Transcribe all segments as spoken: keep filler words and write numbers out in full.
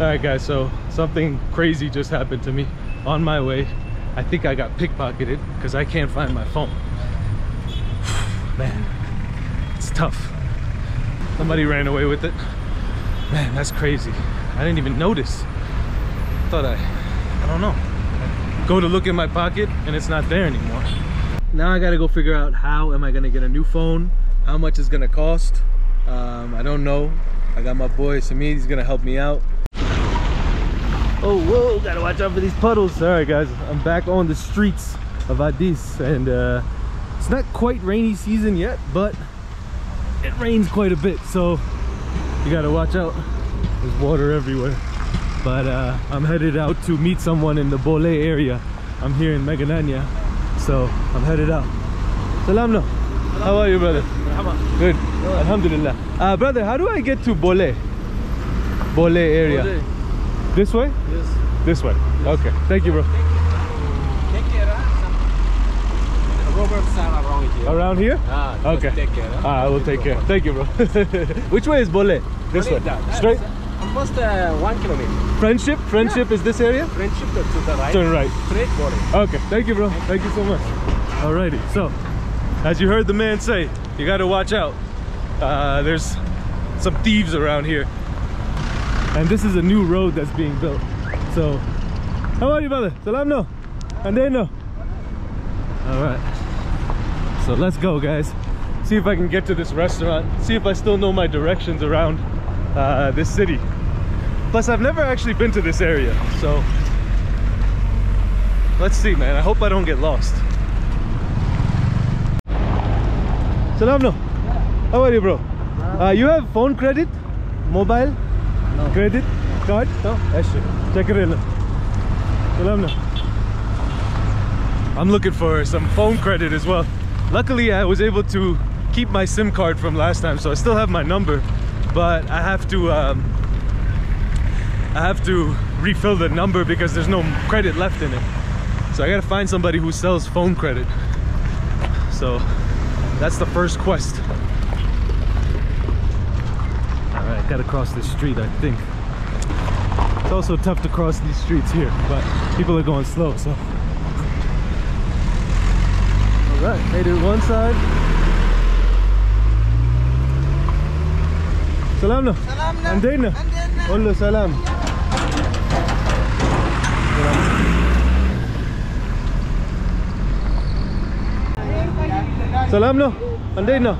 Alright guys, so something crazy just happened to me on my way. I think I got pickpocketed because I can't find my phone. Man, it's tough. Somebody ran away with it. Man, that's crazy. I didn't even notice. I thought I, I don't know. I go to look in my pocket and it's not there anymore. Now I gotta go figure out how am I gonna get a new phone, how much it's gonna cost. Um, I don't know. I got my boy Samir, he's gonna help me out. Oh, whoa, gotta watch out for these puddles. All right guys, I'm back on the streets of Addis, and uh, it's not quite rainy season yet, but it rains quite a bit, so you gotta watch out. There's water everywhere. But uh, I'm headed out to meet someone in the Bole area. I'm here in Megenagna, so I'm headed out. Salamno, how are you, brother? Good, alhamdulillah. Uh, brother, how do I get to Bole? Bole area. Bole. This way? Yes. This way. Yes. Okay. Thank you, bro. Take care. Robots are around here. Around here? Ah, okay. Take care. Ah, I will take care. Thank you, bro. Which way is Bole? This way. Straight? Almost uh, one kilometer. Friendship? Friendship yeah. Is this area? Friendship to the right. Turn right. Straight Bole. Okay. Thank you, bro. Thank you so much. Alrighty. So, as you heard the man say, you got to watch out. Uh, there's some thieves around here. And this is a new road that's being built. So, how are you, brother? Salam no. And they no. Alright. So let's go, guys. See if I can get to this restaurant. See if I still know my directions around uh, this city. Plus, I've never actually been to this area. So, let's see, man. I hope I don't get lost. Salam no. How are you, bro? Uh, you have phone credit? Mobile? No. Credit? Card? No? That's check it in. I'm looking for some phone credit as well. Luckily, I was able to keep my SIM card from last time, so I still have my number, but I have to um, I have to refill the number because there's no credit left in it. So I gotta find somebody who sells phone credit. So that's the first quest. Alright, gotta cross this street, I think. It's also tough to cross these streets here, but people are going slow, so. Alright, made it one side. Salamna. Andena. Ullu salam. Salamna. Andena.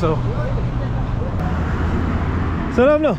So, salam no,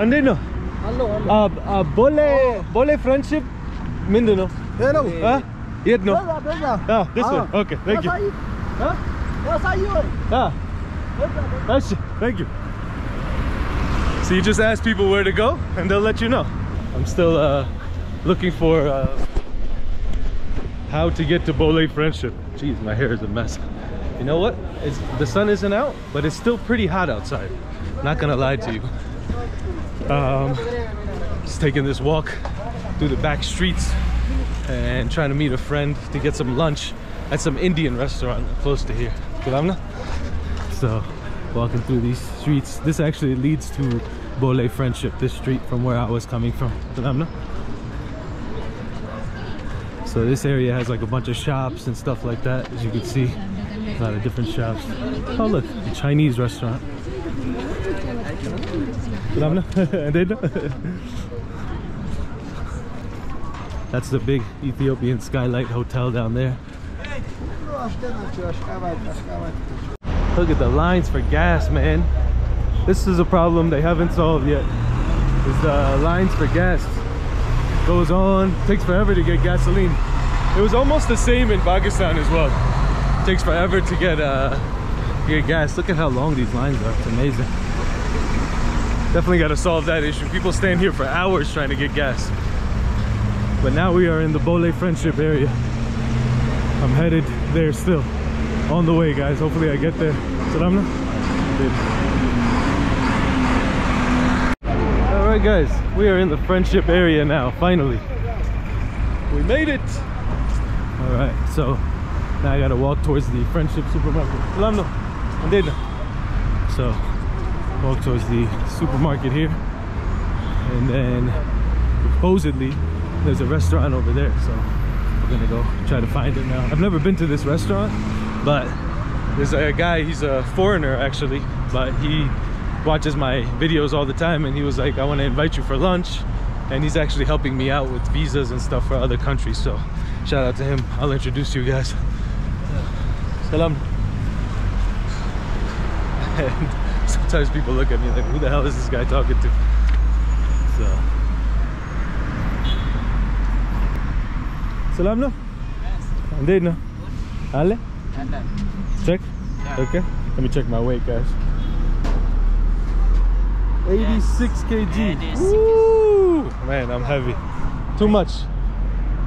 ande no. Hello, hello. Ah, Bole, Bole friendship, mindu no. Hello. Ah, yet no. Ah, this way. Okay, thank you. Ah, ah, that's it. Thank you. So you just ask people where to go, and they'll let you know. I'm still uh, looking for uh, how to get to Bole friendship. Jeez, my hair is a mess. You know what? It's, the sun isn't out, but it's still pretty hot outside. Not gonna lie to you. Um, just taking this walk through the back streets and trying to meet a friend to get some lunch at some Indian restaurant close to here. So, walking through these streets. This actually leads to Bole Friendship, this street from where I was coming from. So this area has like a bunch of shops and stuff like that, as you can see. A lot of different shops. Oh look, a Chinese restaurant. That's the big Ethiopian skylight hotel down there. Look at the lines for gas, man. This is a problem they haven't solved yet. There's uh, lines for gas. Goes on, takes forever to get gasoline. It was almost the same in Pakistan as well. Takes forever to get uh get gas. Look at how long these lines are. It's amazing. Definitely got to solve that issue. People stand here for hours trying to get gas. But now we are in the Bole Friendship area. I'm headed there still. On the way, guys. Hopefully I get there. Salamna. All right, guys. We are in the Friendship area now. Finally, we made it. All right, so. Now I gotta walk towards the Friendship supermarket. So walk towards the supermarket here, and then supposedly there's a restaurant over there, so we're gonna go try to find it now. I've never been to this restaurant, but there's a guy, he's a foreigner actually, but he watches my videos all the time, and he was like, I want to invite you for lunch, and he's actually helping me out with visas and stuff for other countries, so shout out to him. I'll introduce you guys. Salam. And sometimes people look at me like, who the hell is this guy talking to? So Salam no? Yes. No? Ale? Check? Yeah. Okay. Let me check my weight, guys. eighty-six kilograms. eighty-six. Woo! Man, I'm heavy. Too much.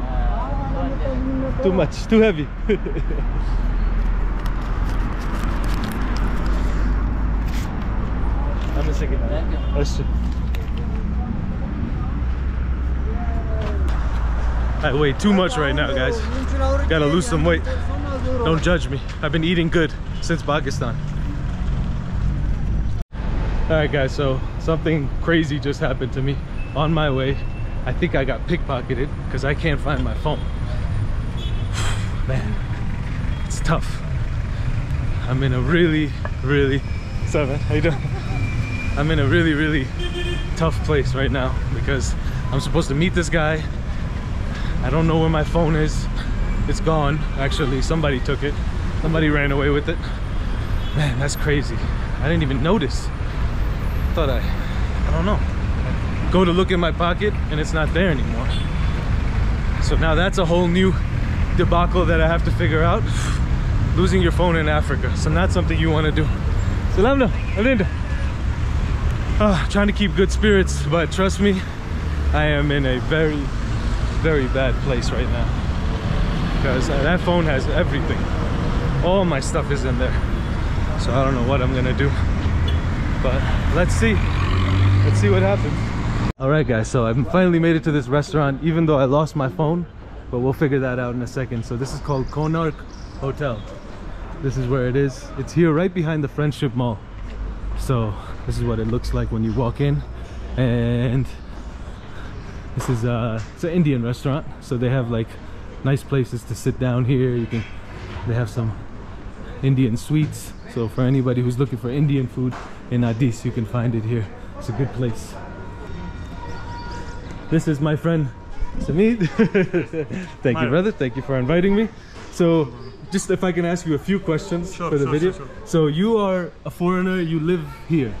Uh, Too much. Too heavy. I'm a second. I weigh too much right now, guys. Gotta lose some weight. Don't judge me. I've been eating good since Pakistan. Alright guys, so something crazy just happened to me on my way. I think I got pickpocketed because I can't find my phone. Man, it's tough. I'm in a really, really... What's up, man? How you doing? I'm in a really, really tough place right now because I'm supposed to meet this guy. I don't know where my phone is. It's gone, actually. Somebody took it. Somebody ran away with it. Man, that's crazy. I didn't even notice. Thought I, I don't know, go to look in my pocket and it's not there anymore. So now that's a whole new debacle that I have to figure out. Losing your phone in Africa, so not something you want to do. Salamna, Alinda. Ah, trying to keep good spirits, but trust me, I am in a very, very bad place right now because that phone has everything. All my stuff is in there, so I don't know what I'm gonna do. But let's see. Let's see what happens. Alright guys, so I've finally made it to this restaurant, even though I lost my phone. But we'll figure that out in a second. So this is called Konark Hotel. This is where it is. It's here right behind the Friendship Mall. So this is what it looks like when you walk in. And this is uh it's an Indian restaurant. So they have like nice places to sit down here. You can they have some Indian sweets. So for anybody who's looking for Indian food in Addis, you can find it here. It's a good place. This is my friend Samir. Thank you, brother. Thank you for inviting me. So just if I can ask you a few questions sure, for the sure, video. Sure, sure. So you are a foreigner, you live here.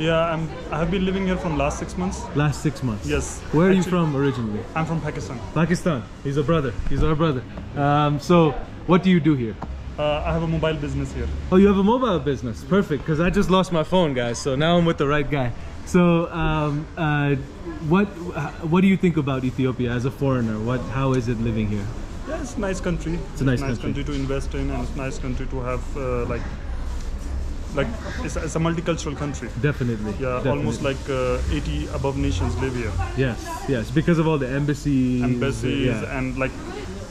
Yeah, I'm, I have been living here from last six months. Last six months. Yes. Where Actually, are you from originally? I'm from Pakistan. Pakistan. He's a brother. He's our brother. Um, so what do you do here? Uh, I have a mobile business here. Oh, you have a mobile business. Perfect, because I just lost my phone, guys. So now I'm with the right guy. So, um, uh, what what do you think about Ethiopia as a foreigner? What how is it living here? Yeah, it's a nice country. It's a nice, it's a nice country. country to invest in, and it's a nice country to have uh, like like it's a, it's a multicultural country. Definitely. Yeah, Definitely. Almost like uh, eighty above nations live here. Yes, yes, because of all the embassies. Embassies yeah. and like.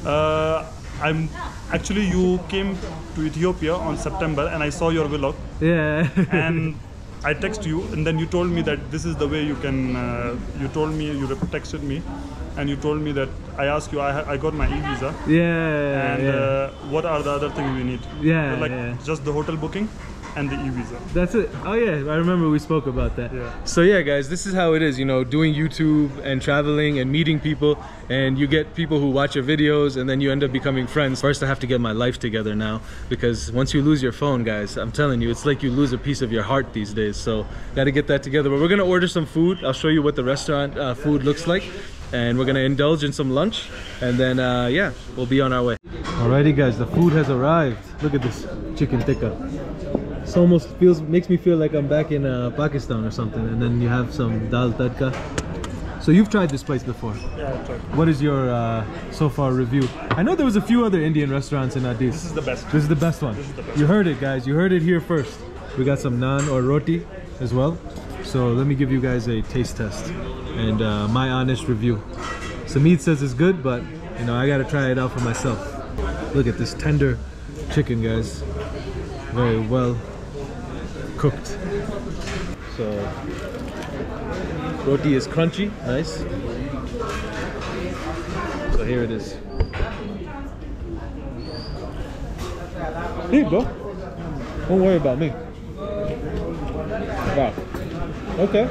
Uh, I'm actually you came to Ethiopia on September and I saw your vlog. Yeah. And I texted you and then you told me that this is the way you can. Uh, you told me you texted me, and you told me that I asked you. I I got my e-visa. Yeah. And yeah. Uh, what are the other things we need? Yeah. Like yeah. just the hotel booking and the e-visa. That's it. Oh yeah, I remember we spoke about that. Yeah. So yeah guys, this is how it is, you know, doing YouTube and traveling and meeting people, and you get people who watch your videos and then you end up becoming friends. First I have to get my life together now, because once you lose your phone guys, I'm telling you, it's like you lose a piece of your heart these days, so gotta get that together. But we're gonna order some food. I'll show you what the restaurant uh, food looks like, and we're gonna indulge in some lunch, and then uh, yeah, we'll be on our way. Alrighty guys, the food has arrived. Look at this chicken tikka. It's almost feels makes me feel like I'm back in uh, Pakistan or something. And then you have some dal tadka. So you've tried this place before? Yeah, I've tried. What is your uh, so far review? I know there was a few other Indian restaurants in Addis. This is the best. This is the best one. This is the best. You heard it, guys. You heard it here first. We got some naan or roti as well. So let me give you guys a taste test and uh, my honest review. Samid says it's good, but you know I gotta try it out for myself. Look at this tender chicken, guys. Very well cooked. So roti is crunchy, nice. So here it is. Hey bro, don't worry about me. Wow. Okay.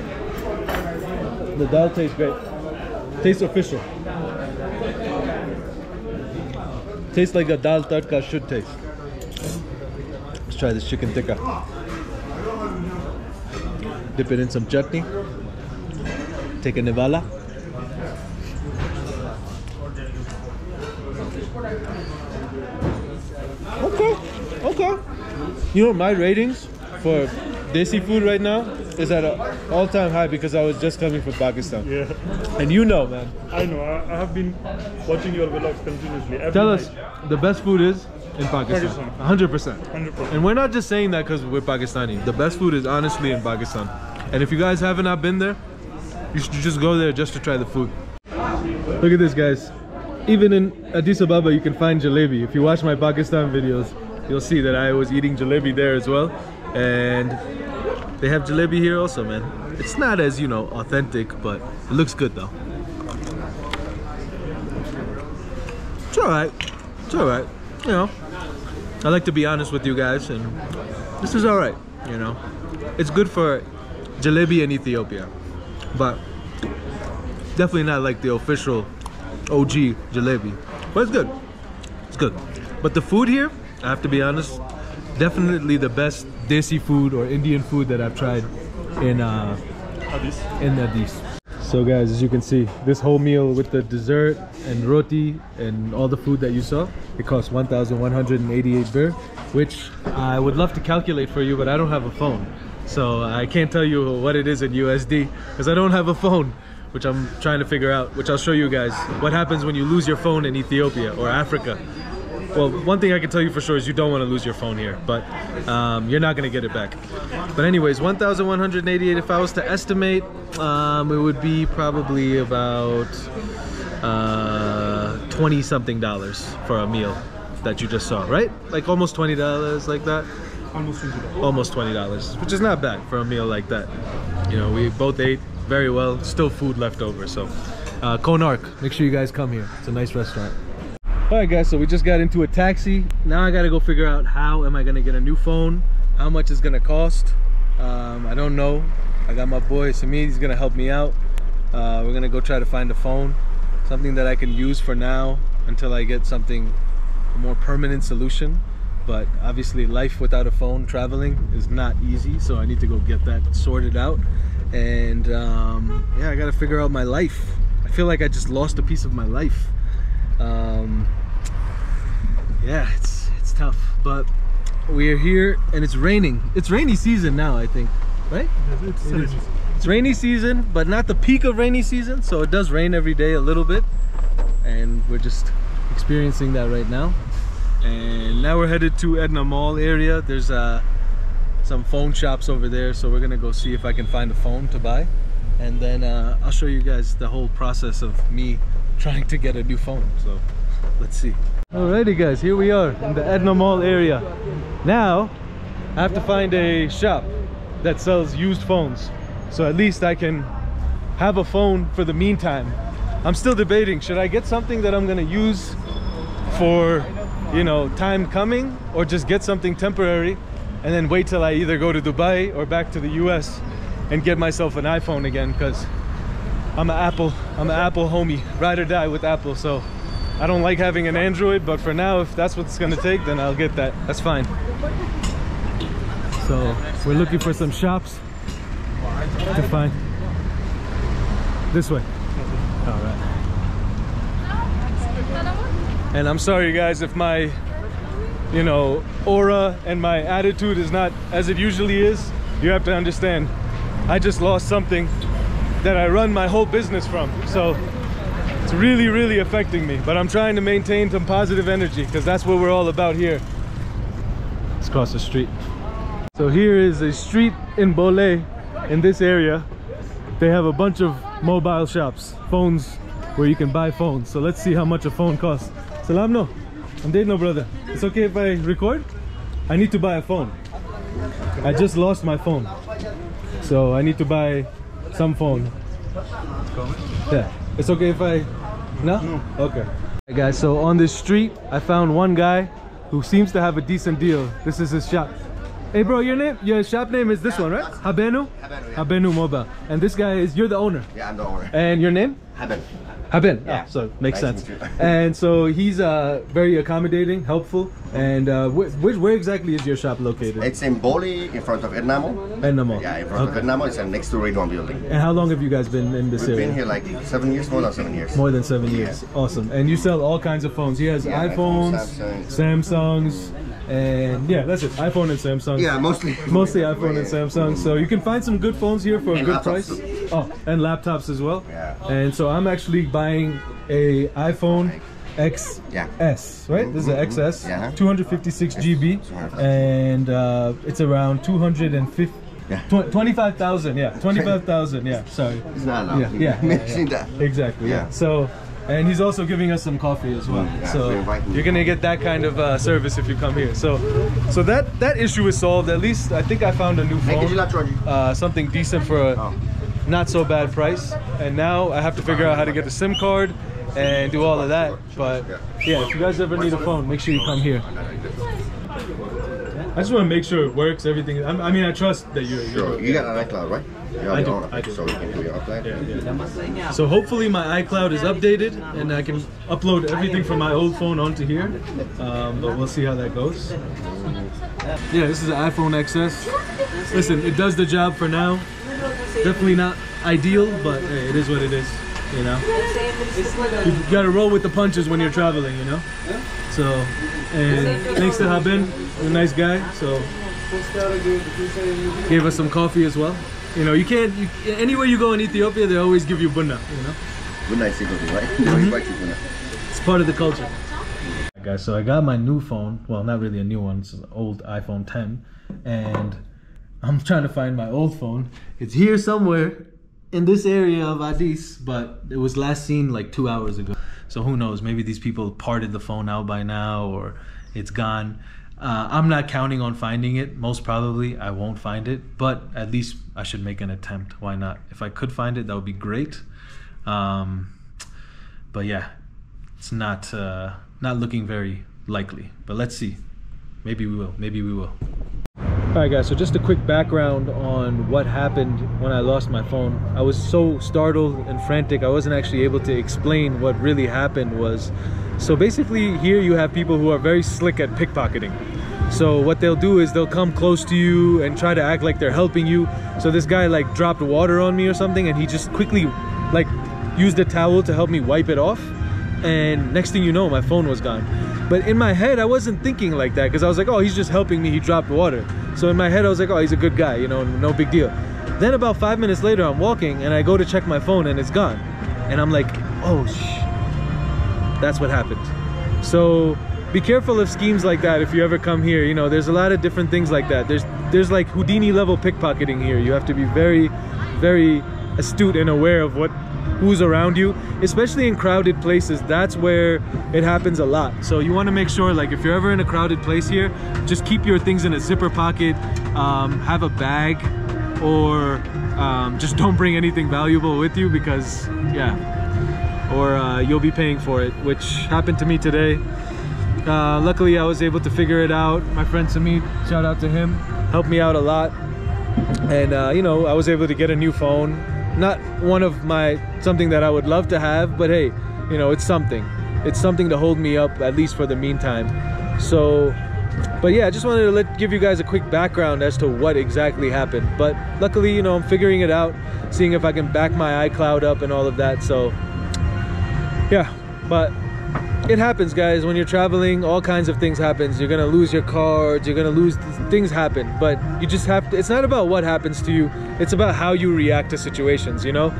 The dal tastes great. Tastes official. Tastes like a dal tadka should taste. Let's try this chicken tikka. Dip it in some chutney. Take a nivala. Okay, okay. You know, my ratings for desi food right now is at an all-time high because I was just coming from Pakistan. Yeah. And you know, man. I know. I, I have been watching your vlogs continuously. Every Tell night. us the best food is in Pakistan. one hundred percent. one hundred percent. And we're not just saying that because we're Pakistani. The best food is honestly in Pakistan. And if you guys haven't not been there, you should just go there just to try the food. Look at this, guys. Even in Addis Ababa, you can find jalebi. If you watch my Pakistan videos, you'll see that I was eating jalebi there as well. And they have jalebi here also, man. It's not as, you know, authentic, but it looks good though. It's alright. It's alright. You know, I like to be honest with you guys, and this is alright, you know. It's good for jalebi in Ethiopia, but definitely not like the official O G jalebi. But it's good. It's good. But the food here, I have to be honest, definitely the best desi food or Indian food that I've tried in uh, Addis. in Addis. So guys, as you can see, this whole meal with the dessert and roti and all the food that you saw, it costs one thousand one hundred eighty-eight birr, which I would love to calculate for you, but I don't have a phone. So I can't tell you what it is in U S D because I don't have a phone, which I'm trying to figure out, which I'll show you guys what happens when you lose your phone in Ethiopia or Africa. Well, one thing I can tell you for sure is you don't want to lose your phone here, but um, you're not going to get it back. But anyways, one thousand one hundred eighty-eight, if I was to estimate, um, it would be probably about uh, twenty something dollars for a meal that you just saw, right? Like almost twenty dollars, like that? Almost twenty dollars. Almost twenty dollars, which is not bad for a meal like that. You know, we both ate very well, still food left over, so. Uh, Konark, make sure you guys come here. It's a nice restaurant. Alright guys, so we just got into a taxi. Now I gotta go figure out how am I gonna get a new phone, how much it's gonna cost. Um, I don't know. I got my boy Samir, he's gonna help me out. Uh, we're gonna go try to find a phone, something that I can use for now until I get something, a more permanent solution. But obviously life without a phone, traveling, is not easy, so I need to go get that sorted out. And um, yeah, I gotta figure out my life. I feel like I just lost a piece of my life. Um, yeah, it's it's tough, but we're here and it's raining. It's rainy season now, I think, right? It's, it is. It's rainy season, but not the peak of rainy season, so it does rain every day a little bit, and we're just experiencing that right now. And now we're headed to Edna Mall area. There's uh, some phone shops over there, so we're gonna go see if I can find a phone to buy, and then uh, I'll show you guys the whole process of me trying to get a new phone. So let's see. Alrighty guys, here we are in the Edna Mall area. Now I have to find a shop that sells used phones, so at least I can have a phone for the meantime. I'm still debating, should I get something that I'm gonna use for, you know, time coming, or just get something temporary and then wait till I either go to Dubai or back to the U S and get myself an iPhone again, because I'm an Apple, I'm an Apple homie, ride or die with Apple, so I don't like having an Android, but for now, if that's what it's gonna take, then I'll get that, that's fine. So, we're looking for some shops to find. This way. Alright. And I'm sorry guys if my, you know, aura and my attitude is not as it usually is. You have to understand, I just lost something that I run my whole business from, so it's really really affecting me, but I'm trying to maintain some positive energy because that's what we're all about here. Let's cross the street. So here is a street in Bole. In this area they have a bunch of mobile shops, phones, where you can buy phones, so let's see how much a phone costs. Salam no, I'm dead no brother, it's okay if I record? I need to buy a phone. I just lost my phone. so I need to buy some phone. Yeah, it's okay if I... No? No. Okay. Hey guys, so on this street, I found one guy who seems to have a decent deal. This is his shop. Hey bro, your name, your shop name is this yeah, one, right? Habenu? Habenu, yeah. Habenu Mobile. And this guy is, you're the owner? Yeah, I'm the owner. And your name? Haben. Haben, yeah. Oh, so makes nice sense. And so he's uh, very accommodating, helpful. And uh, wh wh where exactly is your shop located? It's in Bole, in front of Ednamo. Ednamo. Yeah, in front okay. of Ednamo. It's next to Red One Building. And how long have you guys been in this We've area? We've been here like seven years, more than seven years. More than seven yeah. years. Awesome. And you sell all kinds of phones. He has yeah, iPhones, iPhone, Samsung. Samsungs. And yeah, that's it. iPhone and Samsung. Yeah, mostly. Mostly iPhone yeah. and Samsung. So you can find some good phones here for and a good price. Too. Oh, and laptops as well. Yeah. And so I'm actually buying a iPhone X S, yeah. right? Mm-hmm. This is an X S, yeah. two fifty-six gigabytes, and uh, it's around two hundred fifty. Yeah. twenty-five thousand, yeah. twenty-five thousand, yeah. Sorry. It's not allowed. Yeah, yeah. yeah. Mention that. Exactly. Yeah. yeah. So. And he's also giving us some coffee as well. Yeah, so you're gonna get that kind of uh, service if you come here. So, so that that issue is solved. At least I think I found a new phone, uh, something decent for a oh. not so bad price. And now I have to figure out how to get a SIM card and do all of that. But yeah, if you guys ever need a phone, make sure you come here. I just want to make sure it works. Everything. I'm, I mean, I trust that you're. Sure. You're, you got an iCloud, right? You're I do. Owner, I do. So we can do your upload. Yeah, yeah. Yeah. So hopefully my iCloud is updated and I can upload everything from my old phone onto here. Um, but we'll see how that goes. Yeah, this is an iPhone X S. Listen, it does the job for now. Definitely not ideal, but hey, it is what it is. You know, you gotta roll with the punches when you're traveling. You know, so and thanks to Haben, a nice guy. So gave us some coffee as well. You know, you can't you, anywhere you go in Ethiopia, they always give you bunna. You know, bunna is Ethiopia, right? They always buy you bunna. It's part of the culture. Right, guys, so I got my new phone. Well, not really a new one. It's an old iPhone ten, and I'm trying to find my old phone. It's here somewhere in this area of Addis, but it was last seen like two hours ago. So who knows? Maybe these people parted the phone out by now, or it's gone. Uh, I'm not counting on finding it. Most probably I won't find it, but at least I should make an attempt. Why not? If I could find it, that would be great. Um, but yeah, it's not uh, not looking very likely. But let's see. Maybe we will. Maybe we will. All right, guys. So just a quick background on what happened when I lost my phone. I was so startled and frantic. I wasn't actually able to explain what really happened was. So basically here you have people who are very slick at pickpocketing. So what they'll do is they'll come close to you and try to act like they're helping you. So this guy like dropped water on me or something, and he just quickly like used a towel to help me wipe it off. And next thing you know, my phone was gone. But in my head, I wasn't thinking like that because I was like, oh, he's just helping me, he dropped water. So in my head, I was like, oh, he's a good guy, you know, no big deal. Then about five minutes later, I'm walking and I go to check my phone and it's gone. And I'm like, oh, shit. That's what happened. So be careful of schemes like that if you ever come here. You know, there's a lot of different things like that. There's there's like Houdini level pickpocketing here. You have to be very, very astute and aware of what who's around you, especially in crowded places. That's where it happens a lot. So you want to make sure, like if you're ever in a crowded place here, just keep your things in a zipper pocket, um, have a bag, or um, just don't bring anything valuable with you because, yeah. or uh, you'll be paying for it, which happened to me today. Uh, luckily, I was able to figure it out. My friend Samir, shout out to him, helped me out a lot. And uh, you know, I was able to get a new phone. Not one of my, something that I would love to have, but hey, you know, it's something. It's something to hold me up, at least for the meantime. So, but yeah, I just wanted to let, give you guys a quick background as to what exactly happened. But luckily, you know, I'm figuring it out, seeing if I can back my iCloud up and all of that, so. Yeah, but it happens, guys. When you're traveling, all kinds of things happens. You're gonna lose your cards, you're gonna lose, things happen, but you just have to, it's not about what happens to you, it's about how you react to situations, you know?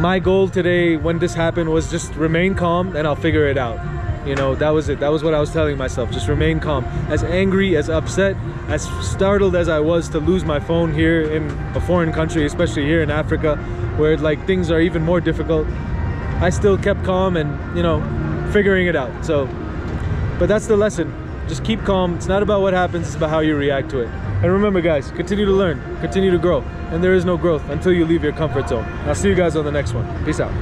My goal today when this happened was just remain calm and I'll figure it out. You know, that was it. That was what I was telling myself, just remain calm. As angry, as upset, as startled as I was to lose my phone here in a foreign country, especially here in Africa, where like things are even more difficult, I still kept calm and, you know, figuring it out. So, but that's the lesson. Just keep calm. It's not about what happens, it's about how you react to it. And remember guys, continue to learn, continue to grow. and there is no growth until you leave your comfort zone. I'll see you guys on the next one. Peace out.